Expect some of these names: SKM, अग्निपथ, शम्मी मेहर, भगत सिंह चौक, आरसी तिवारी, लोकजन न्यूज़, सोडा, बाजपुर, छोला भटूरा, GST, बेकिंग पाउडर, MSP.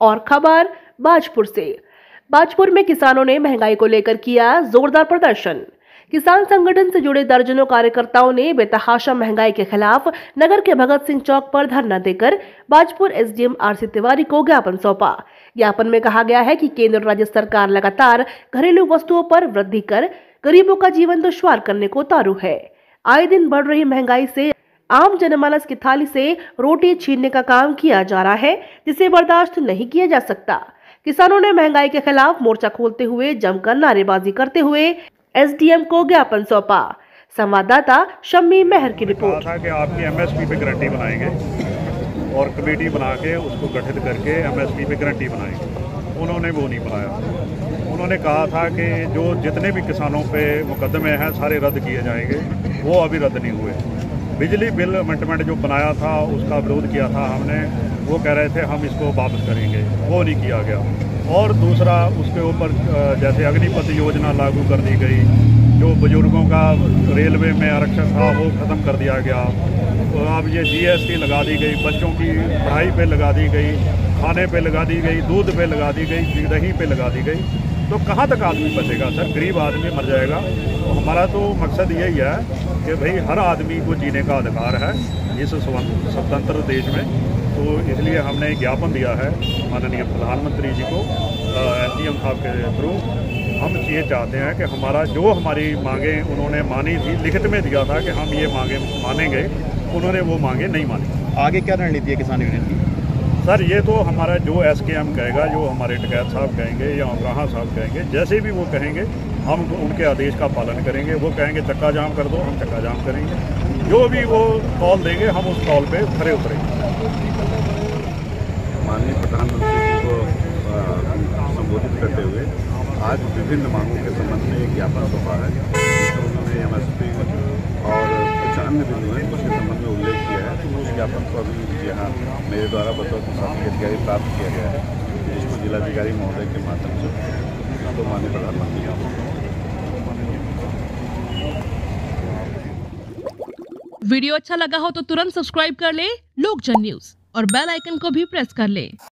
और खबर बाजपुर से। बाजपुर में किसानों ने महंगाई को लेकर किया जोरदार प्रदर्शन। किसान संगठन से जुड़े दर्जनों कार्यकर्ताओं ने बेतहाशा महंगाई के खिलाफ नगर के भगत सिंह चौक पर धरना देकर बाजपुर एसडीएम आरसी तिवारी को ज्ञापन सौंपा। ज्ञापन में कहा गया है कि केंद्र और राज्य सरकार लगातार घरेलू वस्तुओं पर वृद्धि कर गरीबों का जीवन दुश्वार करने को तारू है। आए दिन बढ़ रही महंगाई से आम जनमानस की थाली से रोटी छीनने का काम किया जा रहा है, जिसे बर्दाश्त नहीं किया जा सकता। किसानों ने महंगाई के खिलाफ मोर्चा खोलते हुए जमकर नारेबाजी करते हुए एसडीएम को ज्ञापन सौंपा। संवाददाता शम्मी मेहर की रिपोर्ट। था कि आपकी एमएसपी पे गारंटी बनाएंगे और कमेटी बना के उसको गठित करके एमएसपी पे गारंटी बनाएंगे, उन्होंने वो नहीं बनाया। उन्होंने कहा था कि जो जितने भी किसानों पे मुकदमे हैं सारे रद्द किए जाएंगे, वो अभी रद्द नहीं हुए। बिजली बिल अमेंडमेंट जो बनाया था उसका विरोध किया था हमने, वो कह रहे थे हम इसको वापस करेंगे, वो नहीं किया गया। और दूसरा उसके ऊपर जैसे अग्निपथ योजना लागू कर दी गई, जो बुजुर्गों का रेलवे में आरक्षण था वो ख़त्म कर दिया गया। तो अब ये GST लगा दी गई, बच्चों की पढ़ाई पर लगा दी गई, खाने पर लगा दी गई, दूध पर लगा दी गई, दही पर लगा दी गई। तो कहाँ तक आदमी बचेगा सर, गरीब आदमी मर जाएगा। तो हमारा तो मकसद यही है कि भाई हर आदमी को जीने का अधिकार है इस स्वतंत्र देश में। तो इसलिए हमने ज्ञापन दिया है माननीय प्रधानमंत्री जी को एसडीएम साहब के थ्रू। हम ये चाहते हैं कि हमारा जो हमारी मांगें उन्होंने मानी थी, लिखित में दिया था कि हम ये मांगें मानेंगे, उन्होंने वो मांगें नहीं मानी। आगे क्या रणनीति है किसान यूनियन की सर? ये तो हमारा जो SKM कहेगा, जो हमारे डकैत साहब कहेंगे या अमराहा साहब कहेंगे, जैसे भी वो कहेंगे हम उनके आदेश का पालन करेंगे। वो कहेंगे चक्का जाम कर दो, हम चक्का जाम करेंगे। जो भी वो कॉल देंगे हम उस कॉल पे खड़े उतरेंगे। माननीय प्रधानमंत्री जी को संबोधित करते हुए आज विभिन्न मांगों के संबंध में एक ज्ञापन सौंपा है। उन्होंने MSP और कुछ अन्य बिंदु हैं उसके संबंध में उल्लेख किया है। उस ज्ञापन को अभी यहाँ मेरे द्वारा बतौर प्रशासनिक अधिकारी प्राप्त किया गया है, जिसको जिलाधिकारी महोदय के माध्यम से तो माननीय प्रधानमंत्री जी। वीडियो अच्छा लगा हो तो तुरंत सब्सक्राइब कर ले लोकजन न्यूज़ और बेल आइकन को भी प्रेस कर ले।